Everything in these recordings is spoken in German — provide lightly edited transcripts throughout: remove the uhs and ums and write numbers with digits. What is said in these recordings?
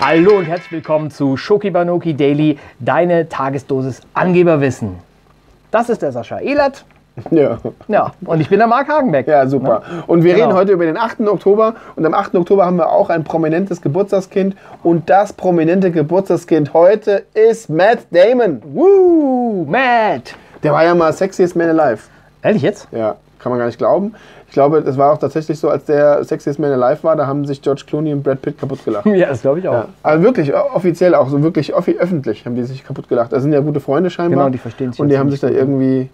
Hallo und herzlich willkommen zu Schoki Banoki Daily, deine Tagesdosis Angeberwissen. Das ist der Sascha Ehlert. Ja. Ja, und ich bin der Marc Hagenbeck. Ja, super. Ne? Und wir reden heute über den 8. Oktober. Und am 8. Oktober haben wir auch ein prominentes Geburtstagskind. Und das prominente Geburtstagskind heute ist Matt Damon. Woo, Matt! Der war ja mal Sexiest Man Alive. Ehrlich jetzt? Ja, kann man gar nicht glauben. Ich glaube, das war auch tatsächlich so, als der Sexiest Man Alive war, da haben sich George Clooney und Brad Pitt kaputt gelacht. Ja, das glaube ich auch. Ja. Also wirklich, offiziell auch, so wirklich öffentlich haben die sich kaputt gelacht. Das sind ja gute Freunde scheinbar. Genau, die verstehen sich. Und die haben sich da irgendwie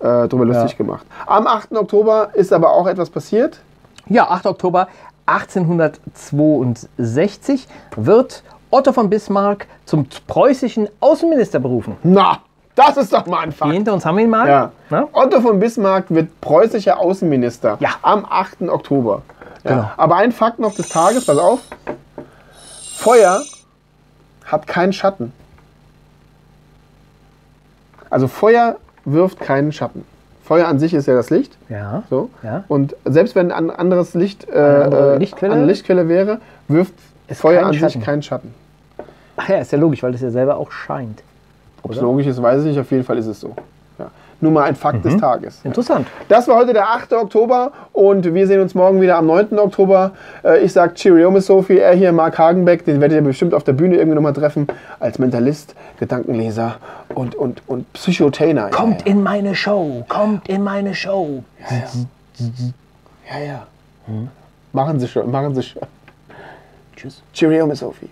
drüber lustig gemacht. Am 8. Oktober ist aber auch etwas passiert. Ja, 8. Oktober 1862 wird Otto von Bismarck zum preußischen Außenminister berufen. Na! Das ist doch mal ein Fakt. Hier hinter uns haben wir ihn mal. Ja. Otto von Bismarck wird preußischer Außenminister am 8. Oktober. Ja. Genau. Aber ein Fakt noch des Tages, pass auf. Feuer hat keinen Schatten. Also Feuer wirft keinen Schatten. Feuer an sich ist ja das Licht. Ja. So. Ja. Und selbst wenn ein anderes Licht eine Lichtquelle wäre, wirft Feuer an sich keinen Schatten. Ach ja, ist ja logisch, weil das ja selber auch scheint. Ob es logisch ist, weiß ich nicht. Auf jeden Fall ist es so. Ja. Nur mal ein Fakt des Tages. Interessant. Das war heute der 8. Oktober und wir sehen uns morgen wieder am 9. Oktober. Ich sage Cheerio, Miss Sophie. Er hier, Marc Hagenbeck, den werdet ihr bestimmt auf der Bühne irgendwie nochmal treffen. Als Mentalist, Gedankenleser und Psychotainer. Kommt in meine Show, kommt in meine Show. Ja, ja. Machen Sie schon, machen Sie schon. Tschüss. Cheerio, Miss Sophie.